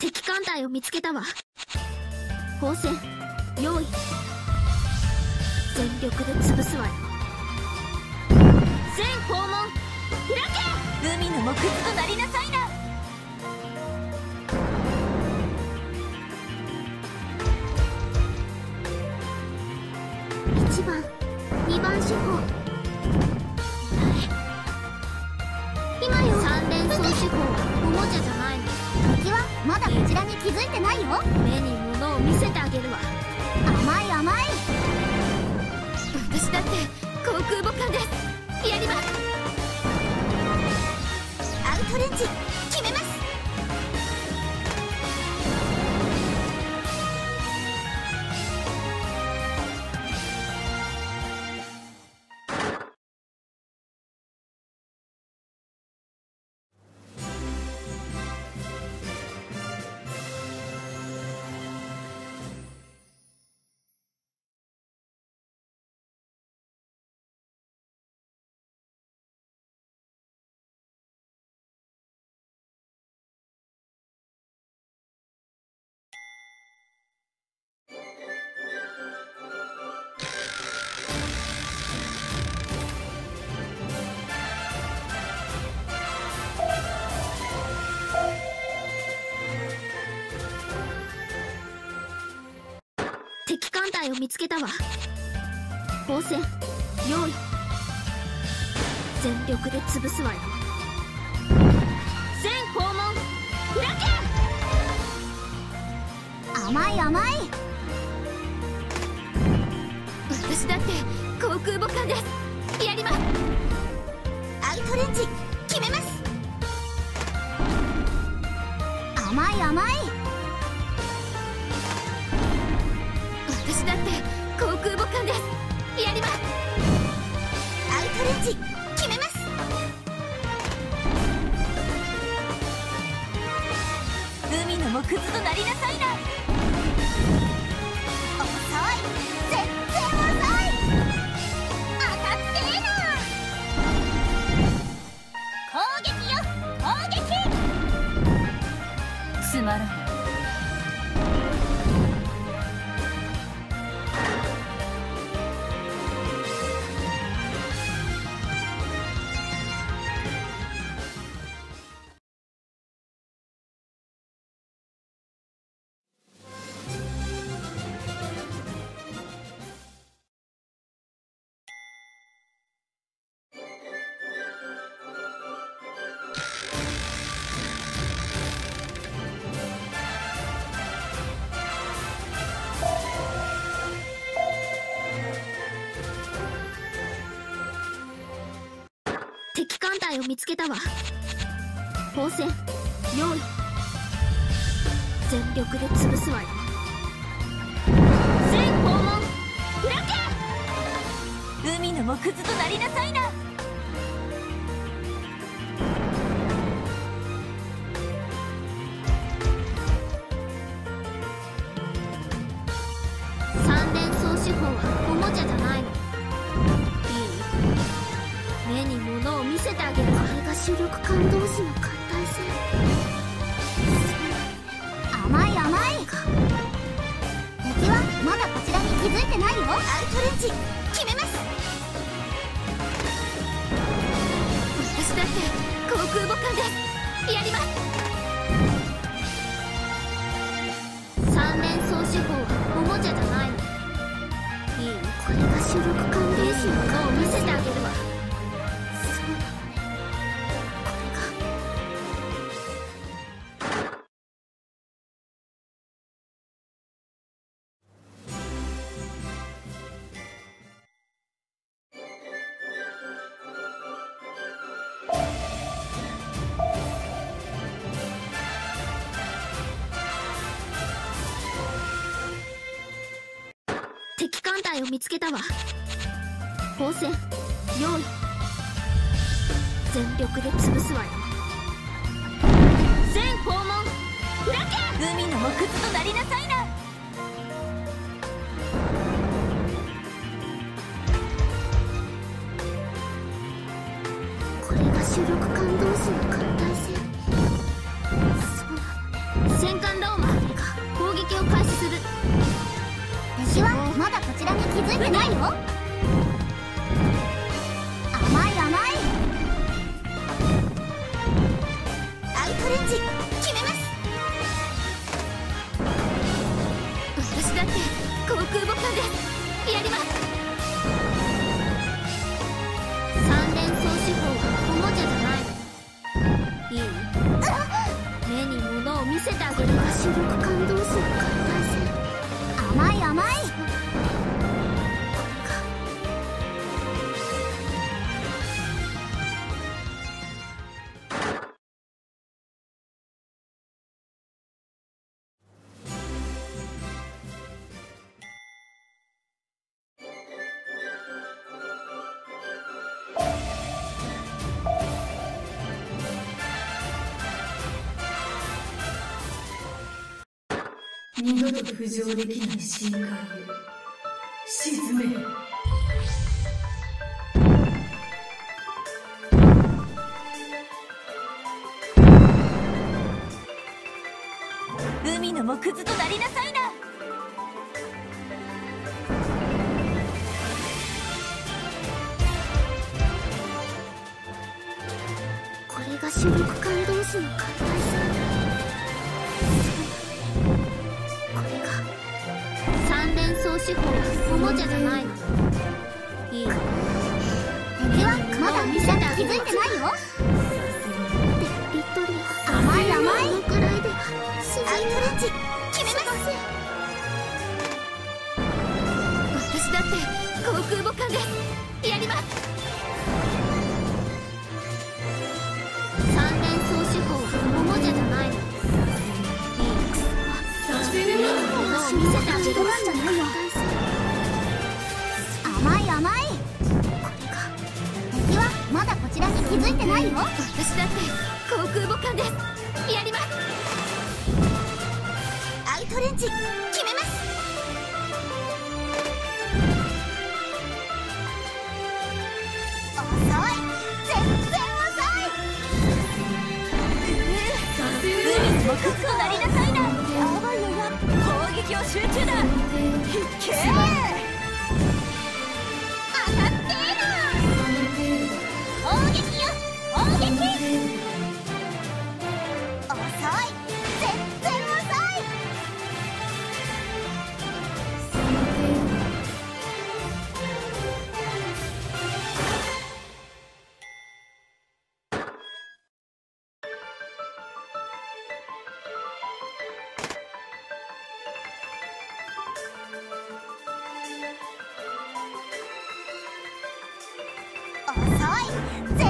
敵艦隊を見つけたわ。光線用意。全力で潰すわよ。全訪問開け。海の木屑となりなさいな。1番2番手法。今よ。3連装手法。おもちゃじゃないの。敵はまだこちらに気づいてないよ。目に物を見せてあげるわ。甘い甘い。私だって航空母艦です。やります。アウトレンジ決めます。を見つけたわ。光線用意。全力で潰すわよ。全訪問開け。甘い甘い。私だって航空母艦です。やります。アウトレンジ決めます。甘い甘い。だって航空母艦です。やります。アウトレンジ決めます。海の木屑となりなさいな。遅い。全然遅い。当たってえな。攻撃よ攻撃。つまらない。を見つけたわ。光線用意。全力で潰すわよ。全訪問開け。海の木屑となりなさいな。三連装手法はおもちゃじゃないの。目に物を見せてあげる。これが主力艦同士の艦隊戦。甘い甘い。敵はまだこちらに気づいてないよ。アウトレンジ決めます。私だって航空母艦です。やります。三連装手法はおもちゃじゃないの。いいよ。これが主力艦同士の艦を見せてあげるわ。を見つけたわ。光線用意。全力で潰すわよ。全訪問開け。海の木屑となりなさいな。これが主力艦同士の艦隊戦。そうなのね。戦艦する。私はまだこちらに気づいてないよ。甘い甘い。アウトレンジ決めます。私だって航空母艦でやります。三連装手法はおもちゃじゃない。いい、目に物を見せてあげる。主力感動する艦隊戦。甘い甘い。二度と浮上できない深海へ沈め。海の藻くずとなりなさいな。これが主力艦同士の艦隊戦。手法はおもちゃじゃないの。いい。敵はまだ見せて気づいてないよ。で、リトリア。甘い甘い。このくらいではアイトレンジ決めます。私だって航空母艦でやります。三連装手法はおもちゃじゃないの。いい。私見せてあげるんじゃないよ。まだこちらに気づいてないよ。私だって航空母艦でやります。アウトレンジ決めます。遅い、全然遅い。海にもくっとなりなさいな。あわよや、攻撃を集中だ。いけー。遅い。